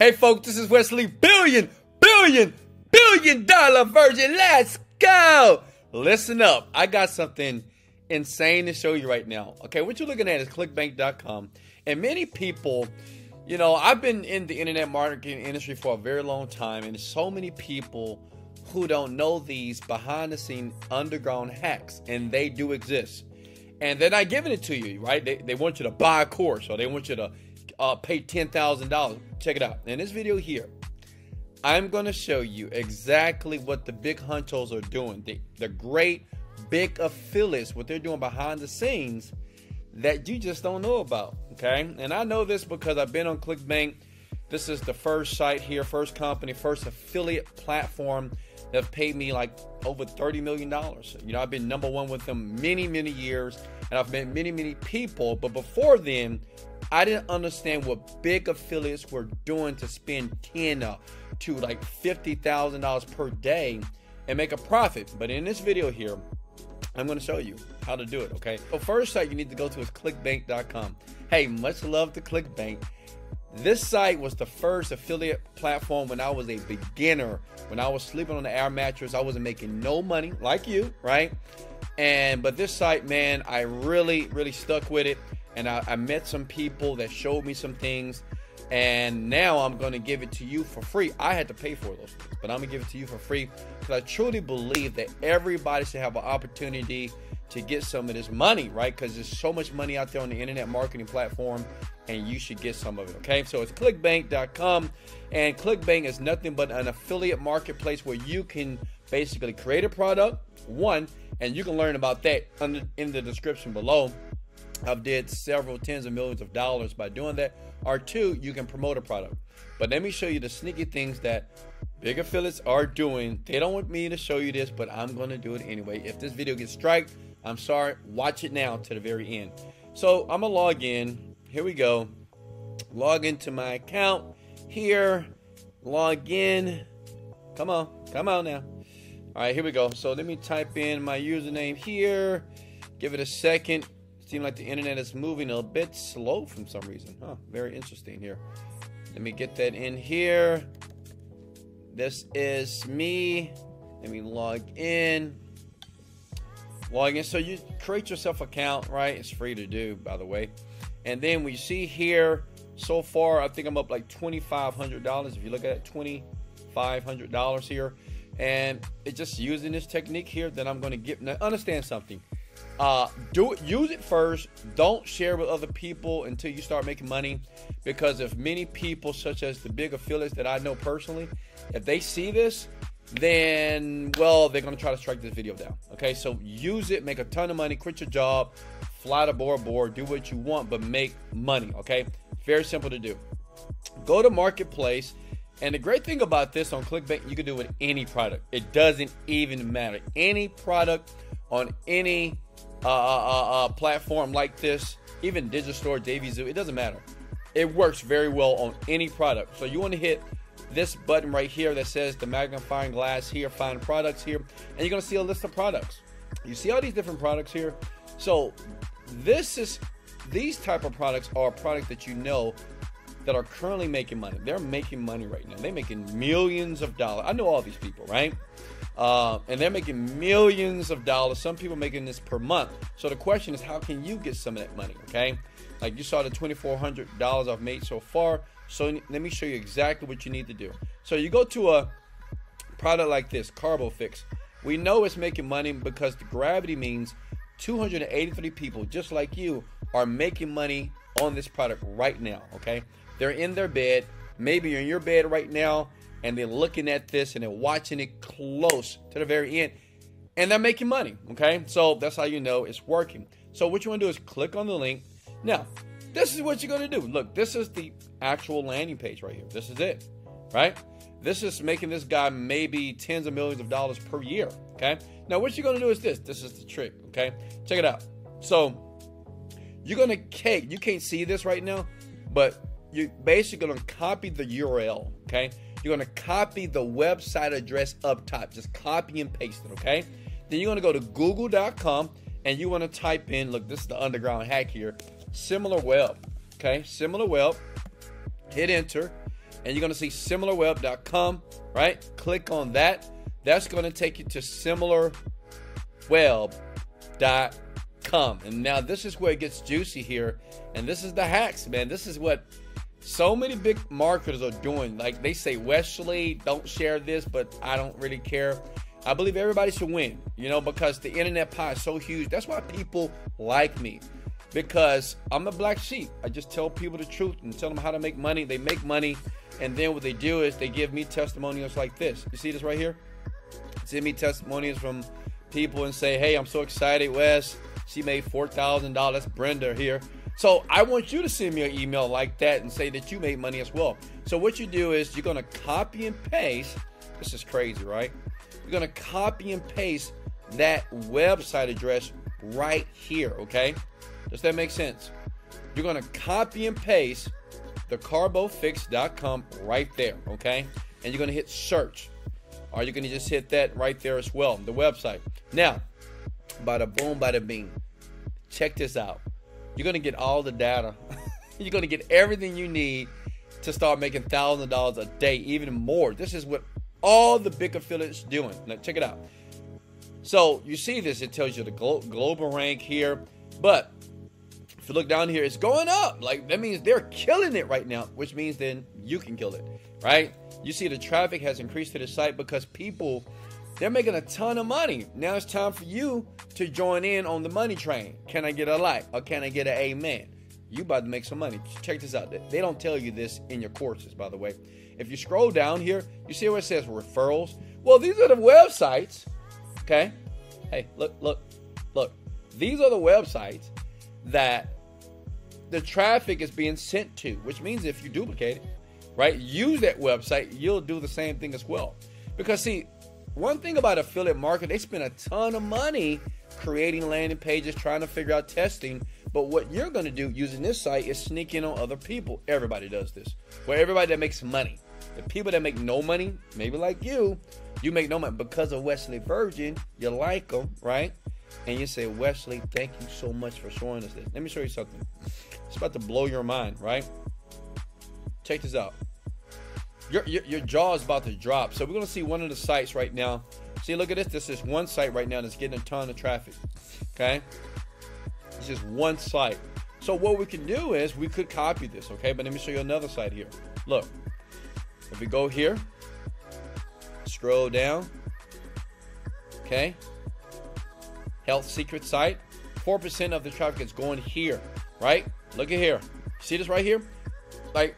Hey folks, this is Wesley $1 billion virgin. Let's go. Listen up. I got something insane to show you right now. Okay, what you're looking at is clickbank.com. And many people, you know, I've been in the internet marketing industry for a very long time, and so many people who don't know these behind the scenes underground hacks, and they do exist. And they're not giving it to you, right? They want you to buy a course, or they want you to pay $10,000. Check it out. In this video here, I'm going to show you exactly what the big honchos are doing, the great big affiliates, what they're doing behind the scenes that you just don't know about. Okay, and I know this because I've been on ClickBank. This is the first site here, first company, first affiliate platform that paid me like over $30 million. You know, I've been number one with them many years, and I've met many people. But before then, I didn't understand what big affiliates were doing to spend $10,000 to like $50,000 per day and make a profit. But in this video here, I'm going to show you how to do it. Okay, so first site you need to go to is clickbank.com. Hey, much love to ClickBank. This site was the first affiliate platform when I was a beginner, when I was sleeping on the air mattress. I wasn't making no money like you, right? But this site, man, I really stuck with it. And I met some people that showed me some things, and now I'm going to give it to you for free. I had to pay for those things, but I'm going to give it to you for free because I truly believe that everybody should have an opportunity to get some of this money, right? Because there's so much money out there on the internet marketing platform, and you should get some of it, okay? So it's clickbank.com, and ClickBank is nothing but an affiliate marketplace where you can basically create a product, one, and you can learn about that in the description below. I've did several tens of millions of dollars by doing that. Or two, you can promote a product. But let me show you the sneaky things that big affiliates are doing. They don't want me to show you this, but I'm going to do it anyway. If this video gets striked, I'm sorry. Watch it now to the very end. So I'm going to log in. Here we go. Log into my account here. Log in. Come on. Come on now. All right, here we go. So let me type in my username here. Give it a second. Seems like the internet is moving a bit slow for some reason. Huh, very interesting here. Let me get that in here. This is me. Let me log in. Log in. So you create yourself an account, right? It's free to do, by the way. And then we see here, so far, I think I'm up like $2,500. If you look at it, $2,500 here. And it's just using this technique here that I'm going to get. Now, understand something. Do it, use it first. Don't share with other people until you start making money, because if many people, such as the big affiliates that I know personally, if they see this, then, well, they're going to try to strike this video down. Okay, so use it, make a ton of money, quit your job, fly to Bora Bora, do what you want, but make money. Okay, very simple to do. Go to marketplace. And the great thing about this on ClickBank, you can do it with any product. It doesn't even matter. Any product on any platform like this, even Digistore, Davey Zoo, it doesn't matter. It works very well on any product. So you want to hit this button right here that says the magnifying glass here, find products here, and you're going to see a list of products. You see all these different products here. So these type of products are a product that you know that are currently making money. They're making money right now. They're making millions of dollars. I know all these people, right? And they're making millions of dollars. Some people making this per month. So the question is, how can you get some of that money, okay? Like you saw the $2,400 I've made so far. So let me show you exactly what you need to do. So you go to a product like this, CarboFix. We know it's making money because the gravity means 283 people, just like you, are making money on this product right now, okay? They're in their bed. Maybe you're in your bed right now, and they're looking at this, and they're watching it close to the very end, and they're making money, okay? So that's how you know it's working. So what you want to do is click on the link. Now, this is what you're going to do. Look, this is the actual landing page right here. This is it, right? This is making this guy maybe tens of millions of dollars per year, okay? Now, what you're going to do is this. This is the trick, okay? Check it out. So you're going to take, you can't see this right now, but you're basically going to copy the URL, okay? You're going to copy the website address up top. Just copy and paste it, okay? Then you're going to go to google.com, and you want to type in, look, this is the underground hack here, similarweb, okay? Similarweb. Hit enter. and you're going to see similarweb.com, right? Click on that. That's going to take you to similarweb.com. And now this is where it gets juicy here. And this is the hacks, man. This is what so many big marketers are doing. Like they say, Wesley, don't share this, but I don't really care. I believe everybody should win, you know, because the internet pie is so huge. That's why people like me, because I'm the black sheep. I just tell people the truth and tell them how to make money. They make money. And then what they do is they give me testimonials like this. You see this right here? Send me testimonials from people and say, hey, I'm so excited, Wes. She made $4,000. That's Brenda here. So I want you to send me an email like that and say that you made money as well. So what you do is you're going to copy and paste. This is crazy, right? You're going to copy and paste that website address right here, okay? Does that make sense? You're going to copy and paste the CarboFix.com right there, okay? And you're going to hit search. Or you're going to just hit that right there as well, the website. Now, bada boom, bada bing. Check this out. You're going to get all the data. You're going to get everything you need to start making $1,000 a day, even more. This is what all the big affiliates doing. Now, check it out. So, you see this. It tells you the global rank here. But, if you look down here, it's going up. Like, that means they're killing it right now, which means then you can kill it, right? You see the traffic has increased to the site because people, they're making a ton of money. Now it's time for you to join in on the money train. Can I get a like or can I get an amen? You about to make some money. Check this out. They don't tell you this in your courses, by the way. If you scroll down here, you see where it says referrals. Well, these are the websites, okay? Hey, look, look, look. These are the websites that the traffic is being sent to, which means if you duplicate it, right, use that website, you'll do the same thing as well. Because see, one thing about affiliate marketing, they spend a ton of money creating landing pages, trying to figure out testing. But what you're going to do using this site is sneak in on other people. Everybody does this. Well, everybody that makes money. The people that make no money, maybe like you, you make no money because of Wesley Virgin. You like them, right? And you say, Wesley, thank you so much for showing us this. Let me show you something. It's about to blow your mind, right? Check this out. Your jaw is about to drop. So we're going to see one of the sites right now. See, look at this. This is one site right now that's getting a ton of traffic. Okay? It's just one site. So what we can do is we could copy this. Okay? But let me show you another site here. Look. If we go here, scroll down. Okay? Health secret site. 4% of the traffic is going here. Right? Look at here. See this right here? Like,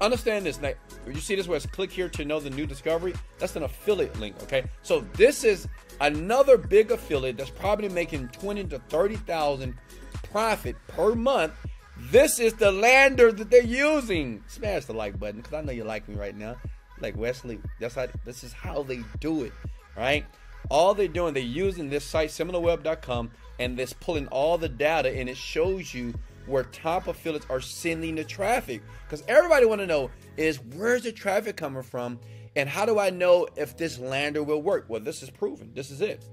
understand this. Like, you see this where it's click here to know the new discovery? That's an affiliate link, okay? So this is another big affiliate that's probably making $20,000 to $30,000 profit per month. This is the lander that they're using. Smash the like button because I know you like me right now. Like Wesley, that's how, this is how they do it, right? All they're doing, they're using this site, similarweb.com, and it's pulling all the data, and it shows you where top affiliates are sending the traffic. Because everybody want to know is where's the traffic coming from and how do I know if this lander will work? Well, this is proven. This is it.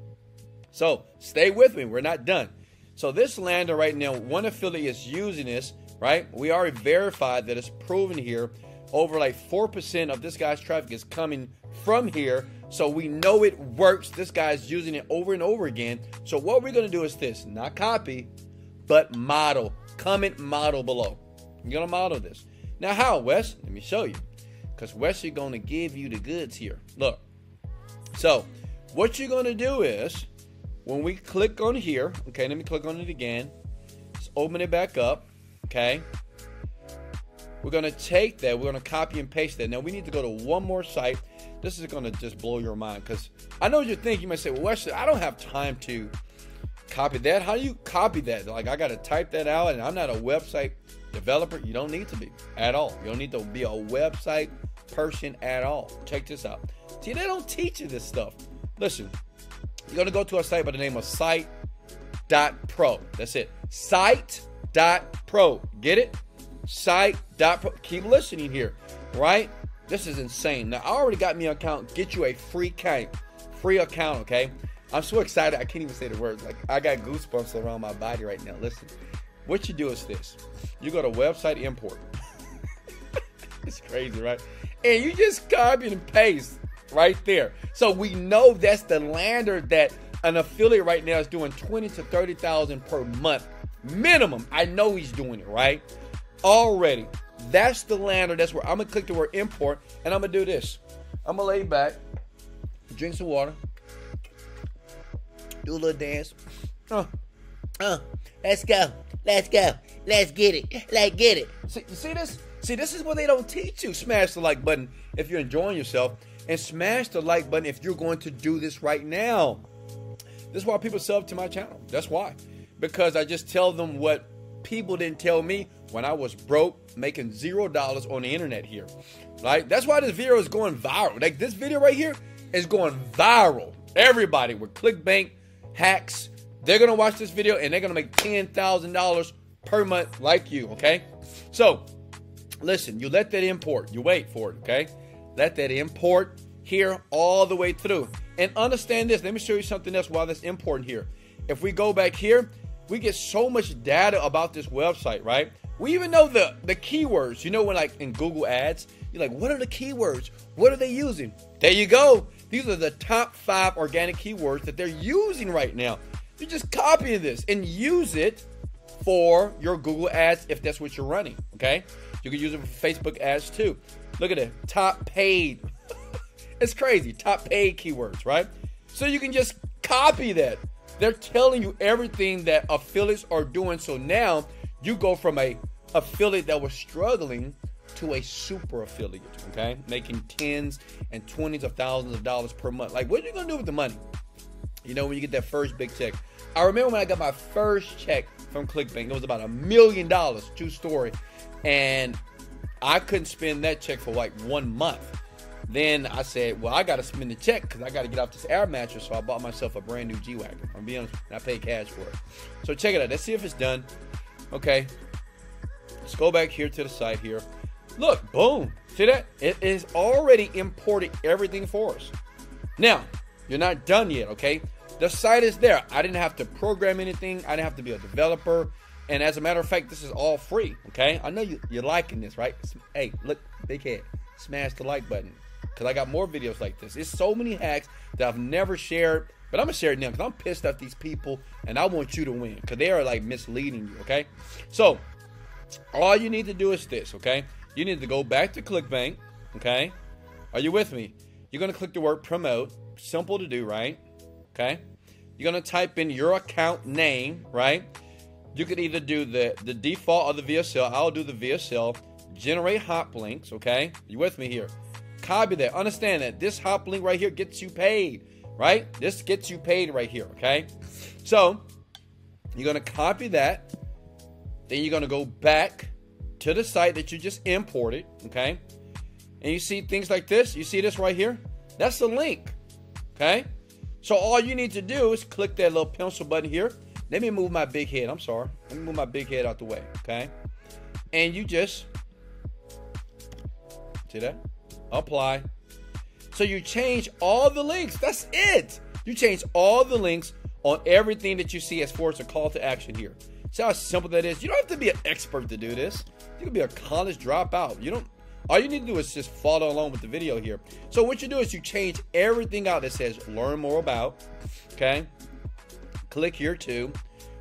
So stay with me. We're not done. So this lander right now, one affiliate is using this, right? We already verified that it's proven here. Over like 4% of this guy's traffic is coming from here. So we know it works. This guy's using it over and over again. So what we're going to do is this, not copy, but model. Comment model below. You're gonna model this. Now how, Wes? Let me show you. Because Wes is gonna give you the goods here. Look. So what you're gonna do is when we click on here, okay, let me click on it again. Let's open it back up. Okay. We're gonna take that, we're gonna copy and paste that. Now we need to go to one more site. This is gonna just blow your mind because I know what you think. You might say, well, Wes, I don't have time to copy that. How do you copy that? Like, I gotta type that out, and I'm not a website developer. You don't need to be at all. You don't need to be a website person at all. Check this out. See, they don't teach you this stuff. Listen, you're gonna go to a site by the name of site.pro. That's it. Site.pro. Get it? Site.pro. Keep listening here, right? This is insane. Now, I already got me an account. Get you a free account, okay? I'm so excited, I can't even say the words. Like, I got goosebumps around my body right now. Listen, what you do is this. You go to website import. It's crazy, right? and you just copy and paste right there. So we know that's the lander that an affiliate right now is doing 20 to 30,000 per month minimum. I know he's doing it right already. That's the lander. That's where I'm gonna click the word import, and I'm gonna do this. I'm gonna lay back, drink some water, do a little dance. Let's go. Let's go. Let's get it. Let's get it. See, you see this? See, this is what they don't teach you. Smash the like button if you're enjoying yourself, and smash the like button if you're going to do this right now. This is why people sub to my channel. That's why. Because I just tell them what people didn't tell me when I was broke, making $0 on the internet here. Right? That's why this video is going viral. Like, this video right here is going viral. Everybody with ClickBank hacks, they're going to watch this video and they're going to make $10,000 per month like you, okay? So, listen, you let that import. You wait for it, okay? Let that import here all the way through. And understand this. Let me show you something else while that's important here. If we go back here, we get so much data about this website, right? We even know the keywords. You know, when like in Google Ads, you're like, what are the keywords? What are they using? There you go. These are the top 5 organic keywords that they're using right now. You just copy this and use it for your Google Ads if that's what you're running, okay? You can use it for Facebook ads too. Look at it, top paid. It's crazy, top paid keywords, right? So you can just copy that. They're telling you everything that affiliates are doing. So now you go from a affiliate that was struggling to a super affiliate, okay? Making tens and twenties of thousands of dollars per month. Like, what are you gonna do with the money? You know, when you get that first big check. I remember when I got my first check from ClickBank, it was about $1 million, true story. And I couldn't spend that check for like 1 month. Then I said, well, I got to spend the check because I got to get off this air mattress. So I bought myself a brand new G-Wagon. I'm being honest, and I paid cash for it. So check it out. Let's see if it's done. Okay. Let's go back here to the site here. Look, boom. See that? It is already imported everything for us. Now, you're not done yet, okay? The site is there. I didn't have to program anything. I didn't have to be a developer. And as a matter of fact, this is all free, okay? I know you're liking this, right? Hey, look, big head. Smash the like button. Because I got more videos like this. It's so many hacks that I've never shared. But I'm going to share it now because I'm pissed at these people. And I want you to win. Because they are like misleading you, okay? So, all you need to do is this, okay? You need to go back to ClickBank, okay? Are you with me? You're going to click the word promote. Simple to do, right? Okay? You're going to type in your account name, right? You could either do the default or the VSL. I'll do the VSL. Generate hop links, okay? You with me here? Copy that. Understand that this hop link right here gets you paid, right? This gets you paid right here, okay? So you're going to copy that. Then you're going to go back to the site that you just imported, okay? And you see things like this. You see this right here? That's the link, okay? So all you need to do is click that little pencil button here. Let me move my big head. I'm sorry. Let me move my big head out the way, okay? And you just, see that? Apply. So you change all the links. That's it. You change all the links on everything that you see as far as a call to action here. See how simple that is? You don't have to be an expert to do this. You can be a college dropout. You don't. All you need to do is just follow along with the video here. So what you do is you change everything out that says learn more about. Okay. Click here too.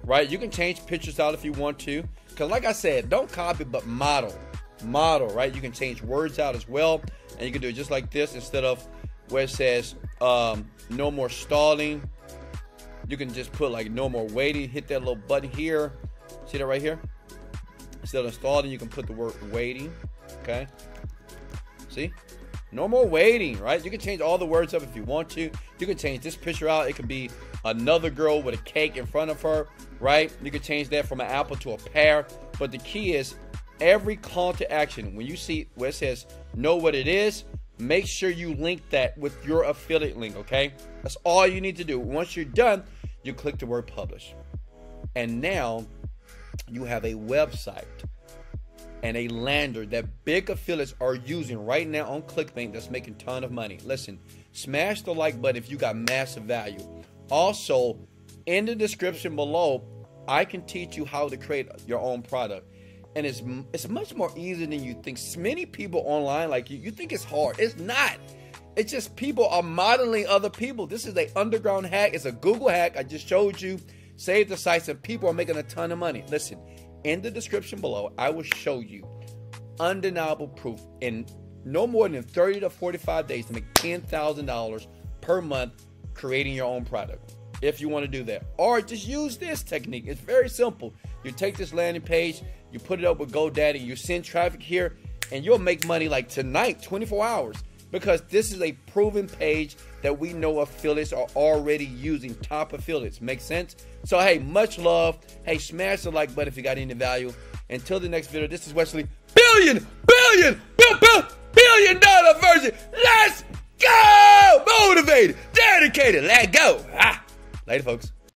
Right. You can change pictures out if you want to. Because like I said, don't copy but model. Model, right? You can change words out as well, and you can do it just like this. Instead of where it says no more stalling, you can just put like no more waiting. Hit that little button here. See that right here? Instead of stalling, you can put the word waiting. Okay, see, no more waiting, right? You can change all the words up if you want to. You can change this picture out. It could be another girl with a cake in front of her, right? You can change that from an apple to a pear. But the key is every call to action, when you see where it says know what it is, make sure you link that with your affiliate link, okay? That's all you need to do. Once you're done, you click the word publish. And now you have a website and a lander that big affiliates are using right now on ClickBank that's making a ton of money. Listen, smash the like button if you got massive value. Also, in the description below, I can teach you how to create your own product. and it's much more easier than you think. Many people online like you think it's hard. It's not. It's just people are modeling other people. This is a underground hack. It's a Google hack. I just showed you. Save the sites, and people are making a ton of money. Listen, in the description below, I will show you undeniable proof in no more than 30 to 45 days to make $10,000 per month creating your own product. If you want to do that, or just use this technique. It's very simple. You take this landing page, you put it up with GoDaddy, you send traffic here, and you'll make money like tonight, 24 hours, because this is a proven page that we know affiliates are already using, top affiliates. Make sense? So hey, much love. Hey, smash the like button if you got any value. Until the next video, this is Wesley, billion dollar version. Let's go! Motivated, dedicated, let go. Ah. Later, folks.